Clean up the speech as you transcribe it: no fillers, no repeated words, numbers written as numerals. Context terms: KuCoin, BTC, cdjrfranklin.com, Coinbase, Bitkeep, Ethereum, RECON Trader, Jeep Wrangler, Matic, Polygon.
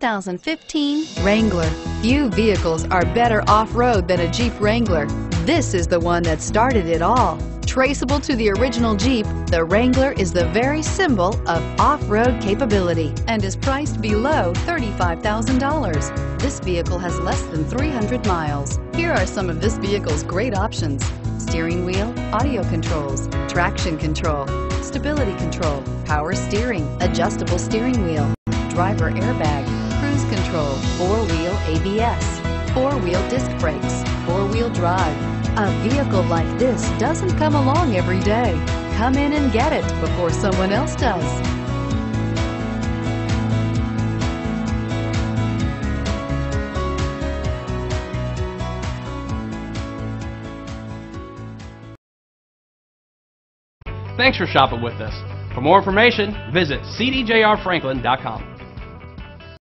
2015 Wrangler. Few vehicles are better off-road than a Jeep Wrangler. This is the one that started it all. Traceable to the original Jeep, the Wrangler is the very symbol of off-road capability and is priced below $35,000. This vehicle has less than 300 miles. Here are some of this vehicle's great options: steering wheel audio controls, traction control, stability control, power steering, adjustable steering wheel, driver airbag, cruise control, four-wheel ABS, four-wheel disc brakes, four-wheel drive. A vehicle like this doesn't come along every day. Come in and get it before someone else does. Thanks for shopping with us. For more information, visit cdjrfranklin.com.